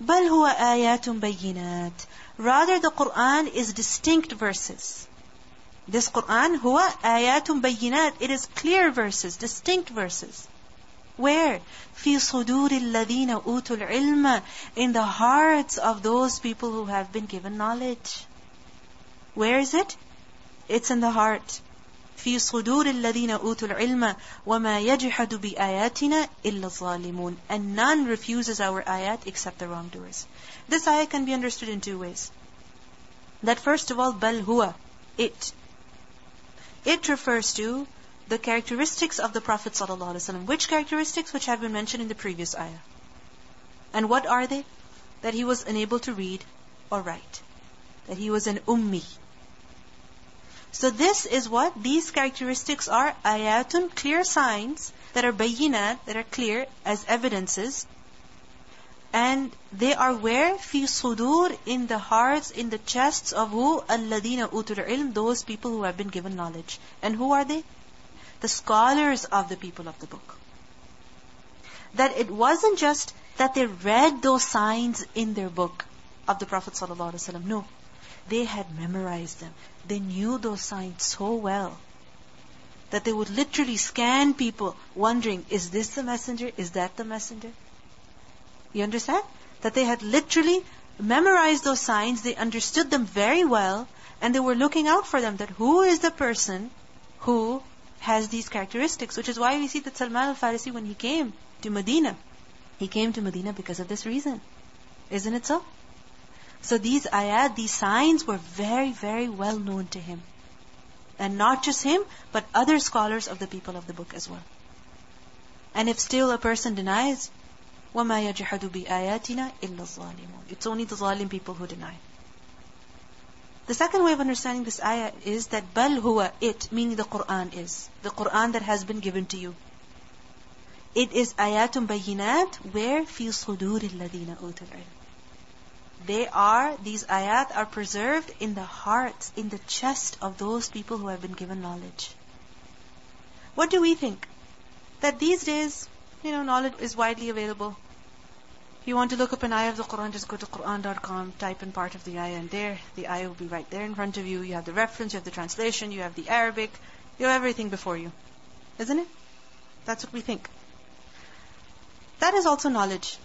بل هو آيات بينات. Rather, the Quran is distinct verses. This Quran هو آيات بينات. It is clear verses, distinct verses. Where? في صدور الذين أوتوا العلم, in the hearts of those people who have been given knowledge. Where is it? It's in the heart. في صدور الذين أوتوا العلم وما يجحد بآياتنا إلا الظالمون. And none refuses our ayat except the wrongdoers. This ayah can be understood in two ways. That first of all, بل هو, it. It refers to the characteristics of the Prophet ﷺ. Which characteristics? Which have been mentioned in the previous ayah. And what are they? That he was unable to read or write. That he was an ummi. So this is what these characteristics are. Ayatun, clear signs that are bayinat, that are clear as evidences. And they are where? Fi sudur, in the hearts, in the chests of who? Alladina utul ilm, those people who have been given knowledge. And who are they? The scholars of the people of the book. That it wasn't just that they read those signs in their book of the Prophet ﷺ. No. They had memorized them. They knew those signs so well that they would literally scan people wondering, is this the messenger? Is that the messenger? You understand? That they had literally memorized those signs, they understood them very well, and they were looking out for them, that who is the person who has these characteristics? Which is why we see that Salman al-Farisi, when he came to Medina, he came to Medina because of this reason. Isn't it so? So these ayat, these signs were very, very well known to him. And not just him, but other scholars of the people of the book as well. And if still a person denies, وَمَا يَجْحَدُ بِآيَاتِنَا إِلَّا الظَّالِمُونَ, it's only the zalim people who deny. The second way of understanding this ayah is that بَلْ هُوَ, it, meaning the Qur'an is. The Qur'an that has been given to you. It is آيَاتٌ بَيِّنَاتٌ where فِي صُدُورِ الَّذِينَ أُوتُوا الْعِلْمَ. They are, these ayat are preserved in the hearts, in the chest of those people who have been given knowledge. What do we think? That these days, you know, knowledge is widely available. If you want to look up an ayah of the Quran, just go to Quran.com, type in part of the ayah, and there, the ayah will be right there in front of you. You have the reference, you have the translation, you have the Arabic, you have everything before you. Isn't it? That's what we think. That is also knowledge.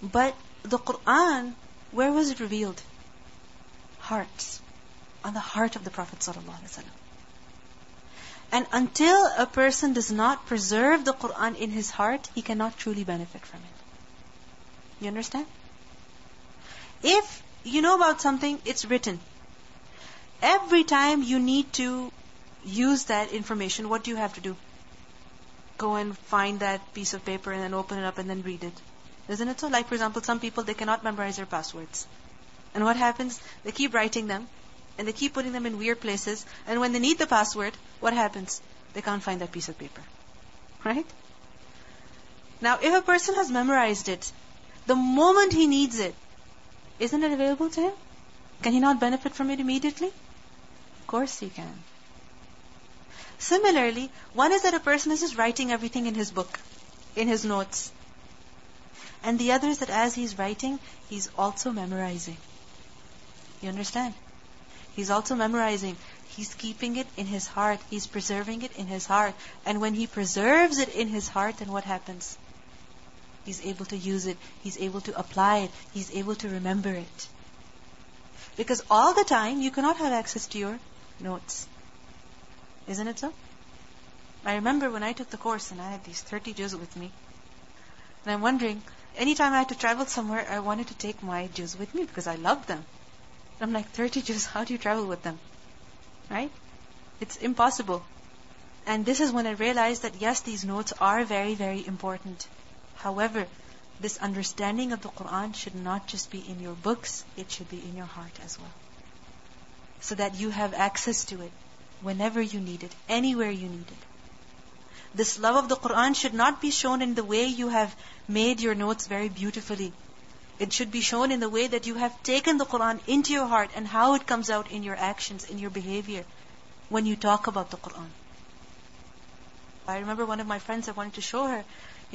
But the Quran, where was it revealed? Hearts. On the heart of the Prophet ﷺ. And until a person does not preserve the Qur'an in his heart, he cannot truly benefit from it. You understand? If you know about something, it's written. Every time you need to use that information, what do you have to do? Go and find that piece of paper and then open it up and then read it. Isn't it so? Like, for example, some people, they cannot memorize their passwords. And what happens? They keep writing them, and they keep putting them in weird places, and when they need the password, what happens? They can't find that piece of paper. Right? Now, if a person has memorized it, the moment he needs it, isn't it available to him? Can he not benefit from it immediately? Of course he can. Similarly, one is that a person is just writing everything in his book, in his notes. And the other is that as he's writing, he's also memorizing. You understand? He's also memorizing. He's keeping it in his heart. He's preserving it in his heart. And when he preserves it in his heart, then what happens? He's able to use it. He's able to apply it. He's able to remember it. Because all the time, you cannot have access to your notes. Isn't it so? I remember when I took the course and I had these 30 juz with me. And I'm wondering, anytime I had to travel somewhere, I wanted to take my juz with me because I loved them. And I'm like, 30 juz, how do you travel with them? Right? It's impossible. And this is when I realized that yes, these notes are very, very important. However, this understanding of the Quran should not just be in your books, it should be in your heart as well. So that you have access to it whenever you need it, anywhere you need it. This love of the Quran should not be shown in the way you have made your notes very beautifully. It should be shown in the way that you have taken the Quran into your heart and how it comes out in your actions, in your behavior, when you talk about the Quran. I remember one of my friends, I wanted to show her,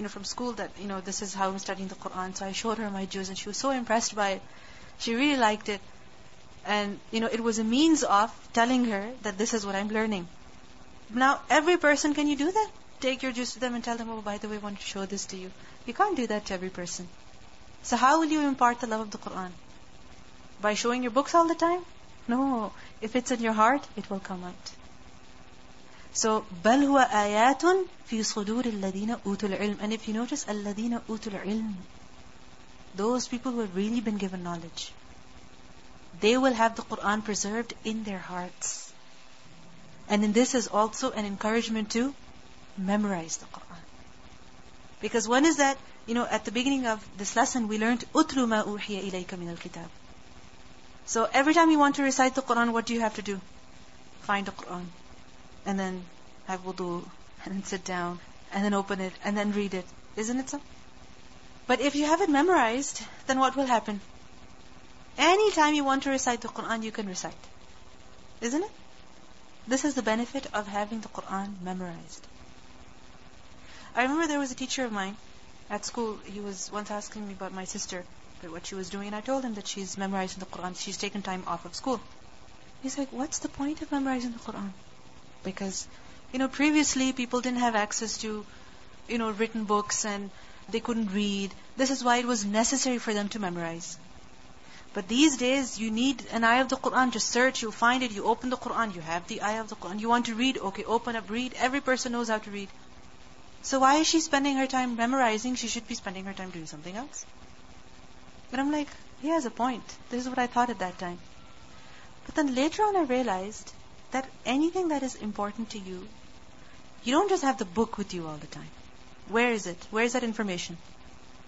from school that, this is how I'm studying the Quran. So I showed her my juz and she was so impressed by it. She really liked it. And, it was a means of telling her that this is what I'm learning. Now, every person, can you do that? Take your juz to them and tell them, oh, by the way, I want to show this to you. You can't do that to every person. So how will you impart the love of the Quran? By showing your books all the time? No. If it's in your heart, it will come out. So, بَلْ هُوَ آيَاتٌ فِي صُدُورِ الَّذِينَ أُوتُوا الْعِلْمِ. And if you notice, الَّذِينَ أُوتُوا الْعِلْمِ, those people who have really been given knowledge, they will have the Quran preserved in their hearts. And then this is also an encouragement to memorize the Quran. Because one is that, at the beginning of this lesson, we learned, أُتْلُ مَا أُوحِيَ إِلَيْكَ مِنَ الْكِتَابِ. So every time you want to recite the Quran, what do you have to do? Find the Quran. And then have wudu. And then sit down. And then open it. And then read it. Isn't it so? But if you have it memorized, then what will happen? Anytime you want to recite the Quran, you can recite. Isn't it? This is the benefit of having the Quran memorized. I remember there was a teacher of mine at school. He was once asking me about my sister, about what she was doing, and I told him that she's memorizing the Quran. She's taken time off of school. He's like, what's the point of memorizing the Quran? Because, previously people didn't have access to, written books and they couldn't read. This is why it was necessary for them to memorize. But these days, you need an ayah of the Qur'an to search, you'll find it, you open the Qur'an, you have the ayah of the Qur'an. You want to read, okay, open up, read. Every person knows how to read. So why is she spending her time memorizing? She should be spending her time doing something else. But I'm like, he has a point. This is what I thought at that time. But then later on I realized that anything that is important to you, you don't just have the book with you all the time. Where is it? Where is that information?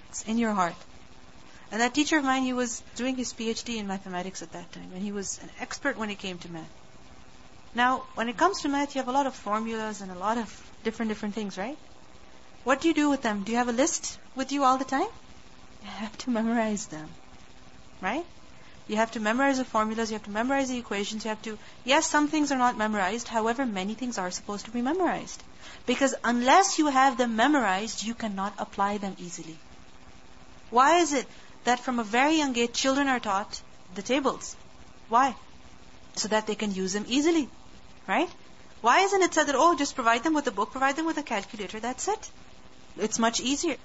It's in your heart. And that teacher of mine, he was doing his PhD in mathematics at that time. And he was an expert when it came to math. Now, when it comes to math, you have a lot of formulas and a lot of different things, right? What do you do with them? Do you have a list with you all the time? You have to memorize them, right? You have to memorize the formulas, you have to memorize the equations, you have to... Yes, some things are not memorized. However, many things are supposed to be memorized. Because unless you have them memorized, you cannot apply them easily. Why is it that from a very young age, children are taught the tables? Why? So that they can use them easily, right? Why isn't it said that, oh, just provide them with a book, provide them with a calculator, that's it? It's much easier.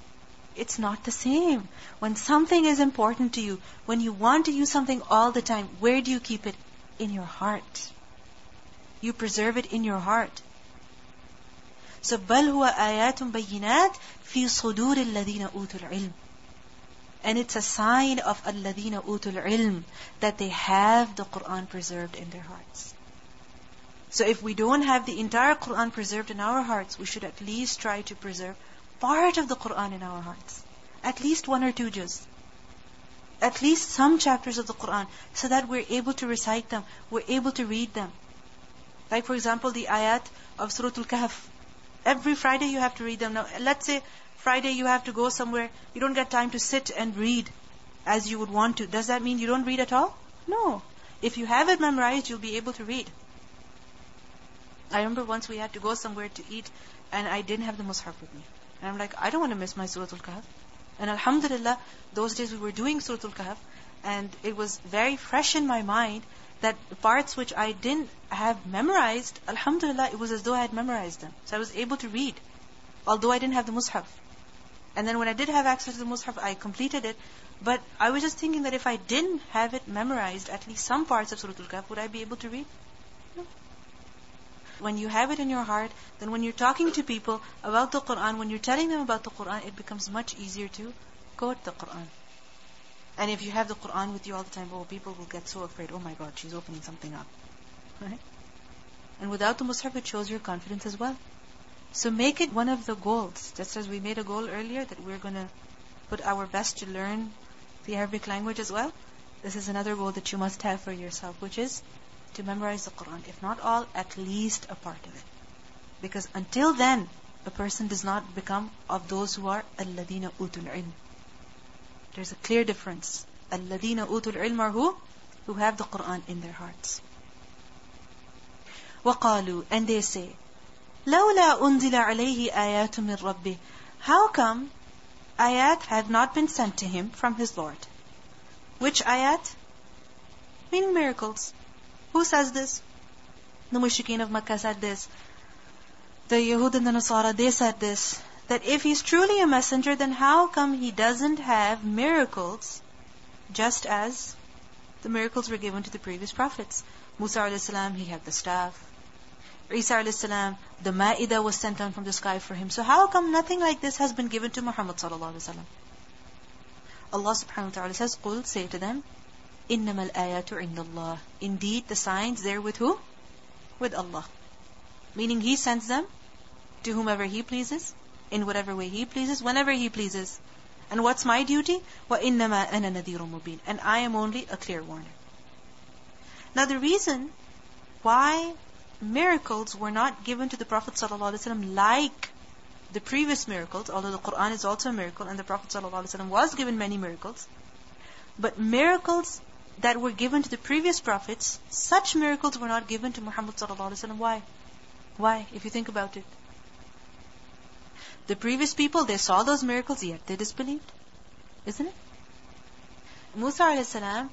It's not the same. When something is important to you, when you want to use something all the time, where do you keep it? In your heart. You preserve it in your heart. So, بَلْ هُوَ آيَاتٌ بَيِّنَاتٌ فِي صُدُورِ الَّذِينَ أُوتُوا الْعِلْمِ. And it's a sign of الَّذِينَ أُوتُوا الْعِلْمِ that they have the Qur'an preserved in their hearts. So if we don't have the entire Qur'an preserved in our hearts, we should at least try to preserve part of the Qur'an in our hearts. At least one or two juz. At least some chapters of the Qur'an, so that we're able to recite them, we're able to read them. Like for example, the ayat of Surah Al-Kahf. Every Friday you have to read them. Now, let's say Friday you have to go somewhere, you don't get time to sit and read as you would want to. Does that mean you don't read at all? No. If you have it memorized, you'll be able to read. I remember once we had to go somewhere to eat and I didn't have the mushaf with me. And I'm like, I don't want to miss my Surah Al-Kahf. And alhamdulillah, those days we were doing Surah Al-Kahf and it was very fresh in my mind that the parts which I didn't have memorized, alhamdulillah, it was as though I had memorized them. So I was able to read, although I didn't have the mushaf. And then when I did have access to the mushaf, I completed it. But I was just thinking that if I didn't have it memorized, at least some parts of Surah Al-Kahf, would I be able to read? No. When you have it in your heart, then when you're talking to people about the Qur'an, when you're telling them about the Qur'an, it becomes much easier to quote the Qur'an. And if you have the Qur'an with you all the time, oh, people will get so afraid, oh my God, she's opening something up. Right? And without the mushaf, it shows your confidence as well. So make it one of the goals, just as we made a goal earlier that we're going to put our best to learn the Arabic language as well. This is another goal that you must have for yourself, which is to memorize the Qur'an. If not all, at least a part of it. Because until then, a person does not become of those who are الَّذِينَ أُوتُوا الْعِلْمِ. There's a clear difference. الَّذِينَ أُوتُوا الْعِلْمَ are who? Who have the Qur'an in their hearts. وَقَالُوا, and they say, لَوْلَا أُنْزِلَ عَلَيْهِ آيَاتٌ مِّن رَبِّهِ. How come ayat have not been sent to him from his Lord? Which ayat? Meaning miracles. Who says this? The mushrikeen of Makkah said this. The Yahud and the Nasara, they said this. That if he's truly a messenger, then how come he doesn't have miracles just as the miracles were given to the previous prophets? Musa a.s., he had the staff. Isa a.s., the Ma'idah was sent down from the sky for him. So how come nothing like this has been given to Muhammad s.a.w.? Allah subhanahu wa ta'ala says, قُلْ Say to them, إِنَّمَا الْآيَاتُ عِنْدَ اللَّهِ. Indeed, the signs there with who? With Allah. Meaning He sends them to whomever He pleases, in whatever way He pleases, whenever He pleases. And what's my duty? وَإِنَّمَا أَنَا نَذِيرٌ مُبِينٌ. And I am only a clear warner. Now the reason why miracles were not given to the Prophet ﷺ like the previous miracles, although the Quran is also a miracle and the Prophet ﷺ was given many miracles, but miracles that were given to the previous prophets, such miracles were not given to Muhammad ﷺ. Why? Why? If you think about it. The previous people, they saw those miracles, yet they disbelieved. Isn't it? Musa a.s.,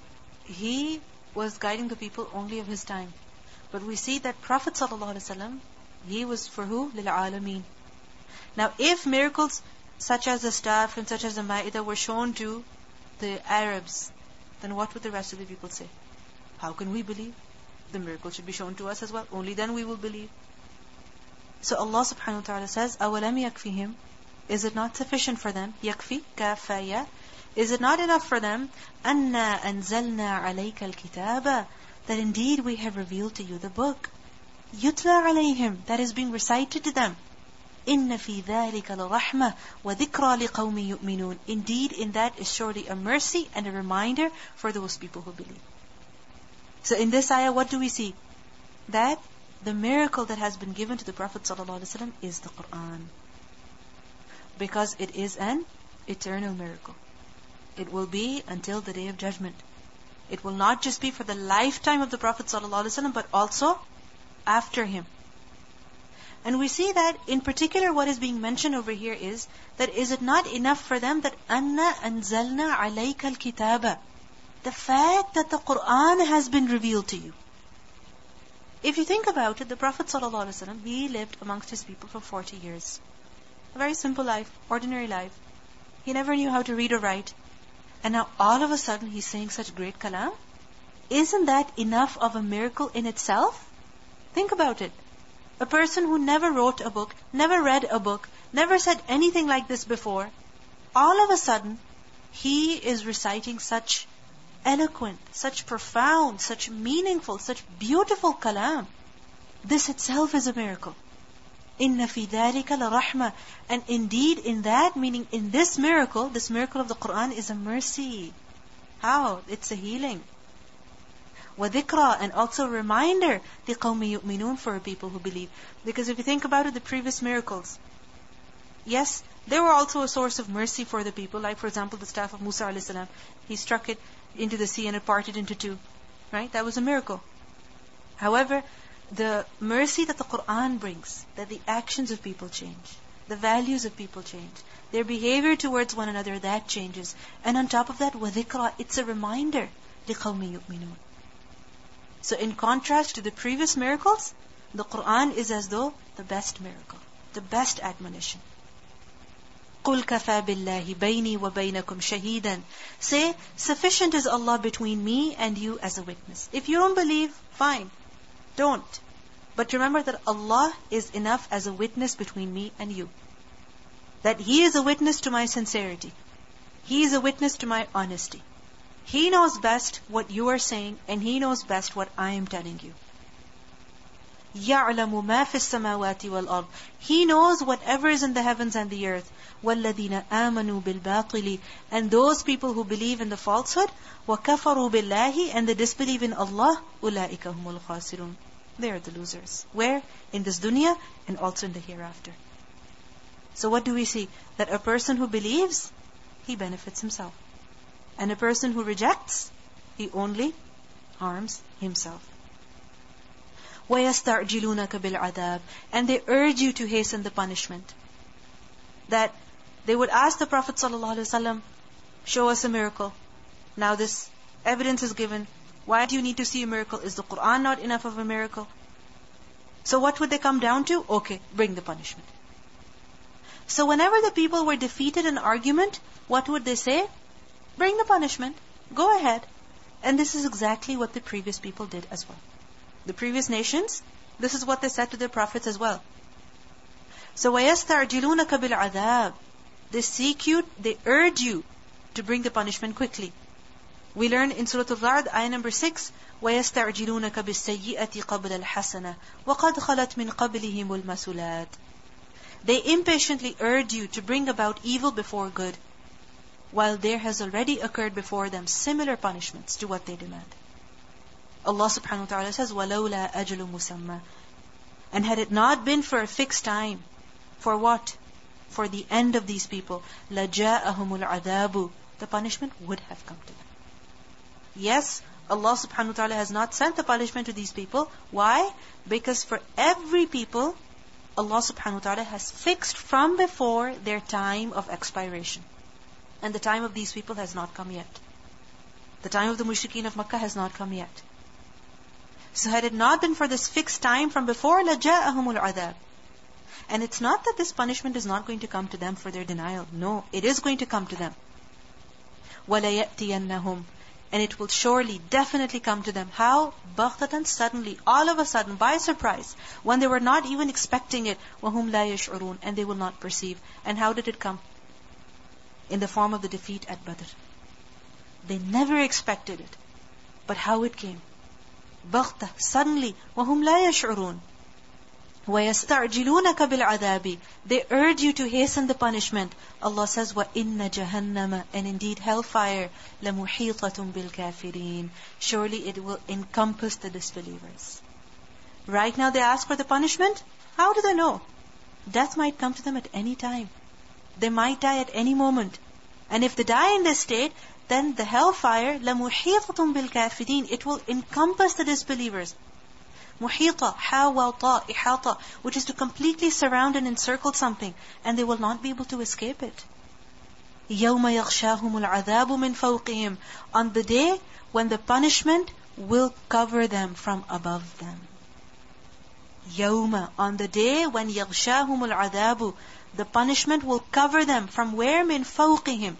he was guiding the people only of his time. But we see that Prophet ﷺ, he was for who? لِلْعَالَمِينَ. Now if miracles such as the staff and such as the Ma'idah were shown to the Arabs, then what would the rest of the people say? How can we believe? The miracle should be shown to us as well. Only then we will believe. So Allah subhanahu wa ta'ala says, أَوَلَمْ يَكْفِهِمْ. Is it not sufficient for them? يَكْفِي كَافَيَا. Is it not enough for them? أَنَّا أَنزَلْنَا عَلَيْكَ الْكِتَابَ. That indeed we have revealed to you the book. يُتْلَى عَلَيْهِمْ. That is being recited to them. إِنَّ فِي ذَلِكَ لَرَحْمَةً وَذِكْرَى لِقَوْمِ يُؤْمِنُونَ. Indeed, in that is surely a mercy and a reminder for those people who believe. So in this ayah, what do we see? That the miracle that has been given to the Prophet ﷺ is the Qur'an. Because it is an eternal miracle. It will be until the Day of Judgment. It will not just be for the lifetime of the Prophet ﷺ, but also after him. And we see that in particular what is being mentioned over here is that is it not enough for them that أَنَّا أَنزَلْنَا عَلَيْكَ الْكِتَابَ. The fact that the Qur'an has been revealed to you. If you think about it, the Prophet ﷺ, he lived amongst his people for 40 years. A very simple life, ordinary life. He never knew how to read or write. And now all of a sudden he's saying such great kalam. Isn't that enough of a miracle in itself? Think about it. A person who never wrote a book, never read a book, never said anything like this before, all of a sudden he is reciting such eloquent, such profound, such meaningful, such beautiful kalam. This itself is a miracle. إِنَّ فِي ذَلِكَ لَرَحْمَةً. And indeed in that, meaning in this miracle of the Qur'an is a mercy. How? It's a healing. وَذِكْرَى. And also a reminder لِقَوْمِ يُؤْمِنُونَ, for people who believe. Because if you think about it, the previous miracles, yes, they were also a source of mercy for the people. Like for example, the staff of Musa alayhi salam, he struck it into the sea and it parted into two. Right? That was a miracle. However, the mercy that the Qur'an brings, that the actions of people change, the values of people change, their behavior towards one another, that changes. And on top of that, وَذِكْرَى, it's a reminder لِقَوْمِ يُؤْمِنُونَ. So in contrast to the previous miracles, the Qur'an is as though the best miracle, the best admonition. قُلْ كَفَى بِاللَّهِ بَيْنِي وَبَيْنَكُمْ شَهِيدًا. Say, sufficient is Allah between me and you as a witness. If you don't believe, fine, don't. But remember that Allah is enough as a witness between me and you. That He is a witness to my sincerity. He is a witness to my honesty. He knows best what you are saying and He knows best what I am telling you. يَعْلَمُ مَا فِي السَّمَاوَاتِ وَالْأَرْضِ. He knows whatever is in the heavens and the earth. وَالَّذِينَ آمَنُوا بِالْبَاطِلِ. And those people who believe in the falsehood. وَكَفَرُوا بِاللَّهِ. And they disbelieve in Allah. أُولَٰئِكَ هُمُ الْخَاسِرُونَ. They are the losers. Where? In this dunya and also in the hereafter. So what do we see? That a person who believes, he benefits himself. And a person who rejects, he only harms himself. وَيَسْتَعْجِلُونَكَ بِالْعَذَابِ. And they urge you to hasten the punishment. That They would ask the Prophet ﷺ, show us a miracle. Now this evidence is given. Why do you need to see a miracle? Is the Quran not enough of a miracle? So what would they come down to? Okay, bring the punishment. So whenever the people were defeated in argument, what would they say? Bring the punishment. Go ahead. And this is exactly what the previous people did as well. The previous nations, this is what they said to their prophets as well. So وَيَسْتَعْجِلُونَكَ بِالْعَذَابِ, they seek you, they urge you to bring the punishment quickly. We learn in Surah Al-Ra'd, ayah number 6, وَيَسْتَعْجِلُونَكَ بِالسَّيِّئَةِ قَبْلَ الْحَسَنَةِ وَقَدْ خَلَتْ مِنْ قَبْلِهِمُ الْمَثُلَاتِ. They impatiently urge you to bring about evil before good, while there has already occurred before them similar punishments to what they demand. Allah subhanahu wa ta'ala says, وَلَوْلَا أَجْلٌ مُسَمَّى, and had it not been for a fixed time, for what? For the end of these people, لَجَاءَهُمُ الْعَذَابُ, the punishment would have come to them. Yes, Allah subhanahu wa ta'ala has not sent the punishment to these people. Why? Because for every people, Allah subhanahu wa ta'ala has fixed from before their time of expiration. And the time of these people has not come yet. The time of the mushrikeen of Makkah has not come yet. So had it not been for this fixed time from before, لَجَاءَهُمُ الْعَذَابُ. And it's not that this punishment is not going to come to them for their denial. No, it is going to come to them. وَلَيَأْتِيَنَّهُمْ, and it will surely, definitely come to them. How? بَغْتَةً, suddenly, all of a sudden, by surprise, when they were not even expecting it. وَهُمْ لَا يَشْعُرُونَ, and they will not perceive. And how did it come? In the form of the defeat at Badr. They never expected it. But how it came? بَغْتَةً, suddenly. وَهُمْ لَا يَشْعُرُونَ. وَيَسْتَعْجِلُونَكَ بِالْعَذَابِ, they urge you to hasten the punishment. Allah says, وَإِنَّ جَهَنَّمَ, and indeed hellfire, لَمُحِيطَةٌ بِالْكَافِرِينَ, surely it will encompass the disbelievers. Right now they ask for the punishment. How do they know? Death might come to them at any time. They might die at any moment. And if they die in this state, then the hellfire, لَمُحِيطَةٌ بِالْكَافِرِينَ, it will encompass the disbelievers. Muhita, hawata, ihata, which is to completely surround and encircle something, and they will not be able to escape it. يَوْمَ يَغْشَاهُمُ الْعَذَابُ مِنْ فَوْقِهِمْ, on the day when the punishment will cover them from above them. يَوْمَ, on the day when يَغْشَاهُمُ الْعَذَابُ, the punishment will cover them from where? مِنْ فَوْقِهِمْ.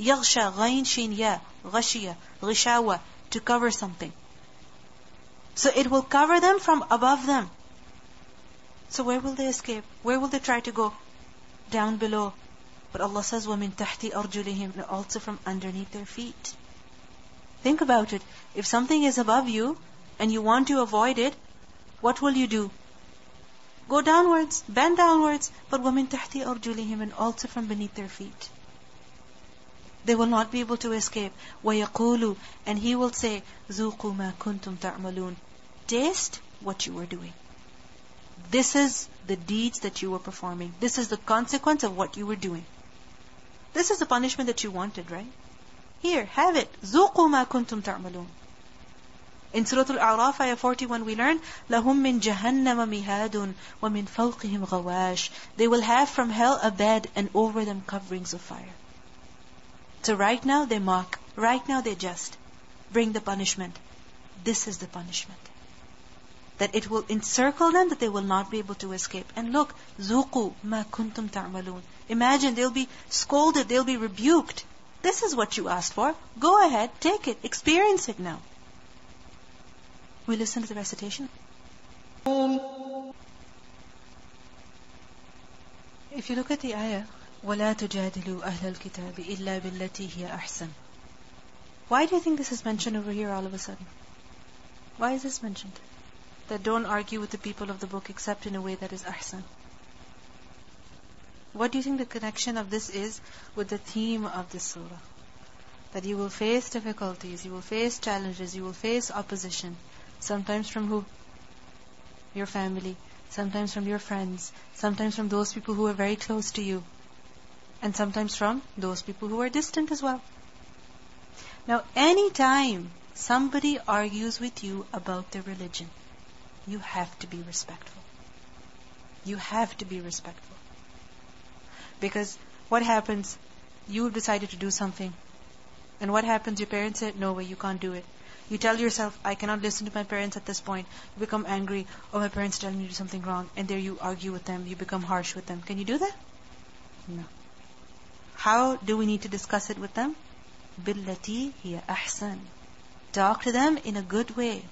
يَغْشَا غَيْن شِنْ يَا غَشِيَ غِشَاوَ, to cover something. So it will cover them from above them. So where will they escape? Where will they try to go? Down below. But Allah says, وَمِن تَحْتِ أَرْجُلِهِمْ, also from underneath their feet. Think about it. If something is above you, and you want to avoid it, what will you do? Go downwards, bend downwards. But وَمِن تَحْتِ أَرْجُلِهِمْ, and also from beneath their feet. They will not be able to escape. وَيَقُولُ, and he will say, ذُوقُوا مَا كُنْتُمْ تَعْمَلُونَ, taste what you were doing. This is the deeds that you were performing. This is the consequence of what you were doing. This is the punishment that you wanted, right? Here, have it. ذُوقُوا مَا كُنْتُمْ تَعْمَلُونَ. In Surah Al-A'raf, ayah 41, we learn, لَهُمْ مِنْ جَهَنَّمَ مِهَادٌ وَمِنْ فَوْقِهِمْ غَوَاشٌ, they will have from hell a bed, and over them coverings of fire. So right now they mock. Right now they jest. Bring the punishment. This is the punishment. That it will encircle them, that they will not be able to escape. And look, ذُوقُوا مَا كُنْتُمْ تَعْمَلُونَ. Imagine, they'll be scolded, they'll be rebuked. This is what you asked for. Go ahead, take it, experience it now. We listen to the recitation. If you look at the ayah, وَلَا تُجَادِلُوا أَهْلَ الْكِتَابِ إِلَّا بِالَّتِي هِيَ أَحْسَنُ. Why do you think this is mentioned over here all of a sudden? Why is this mentioned? That don't argue with the people of the book except in a way that is ahsan. What do you think the connection of this is with the theme of this surah? That you will face difficulties, you will face challenges, you will face opposition. Sometimes from who? Your family. Sometimes from your friends. Sometimes from those people who are very close to you. And sometimes from those people who are distant as well. Now, any time somebody argues with you about their religion, you have to be respectful. You have to be respectful. Because What happens? You've decided to do something. And what happens? Your parents say, no way, you can't do it. You tell yourself, I cannot listen to my parents at this point. You become angry. Oh, my parents are telling me to do something wrong. And there you argue with them. You become harsh with them. Can you do that? No. How do we need to discuss it with them? بِالَّتِي هِيَ أَحْسَنُ. Talk to them in a good way.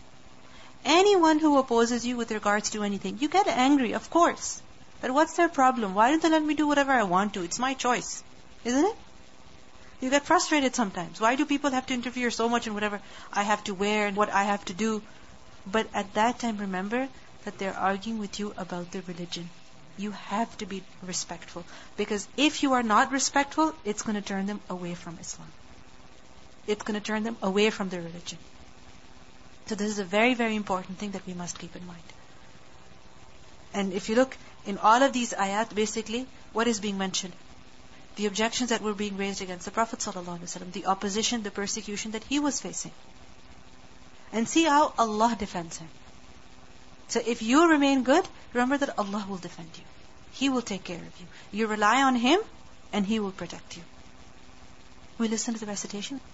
Anyone who opposes you with regards to anything, you get angry, of course. But what's their problem? Why don't they let me do whatever I want to? It's my choice. Isn't it? You get frustrated sometimes. Why do people have to interfere so much in whatever I have to wear and what I have to do? But at that time, remember that they're arguing with you about their religion. You have to be respectful. Because if you are not respectful, it's going to turn them away from Islam. It's going to turn them away from their religion. So this is a very, very important thing that we must keep in mind. And if you look in all of these ayat, basically, what is being mentioned? The objections that were being raised against the Prophet ﷺ, the opposition, the persecution that he was facing. And see how Allah defends him. So if you remain good, remember that Allah will defend you. He will take care of you. You rely on Him and He will protect you. We listen to the recitation.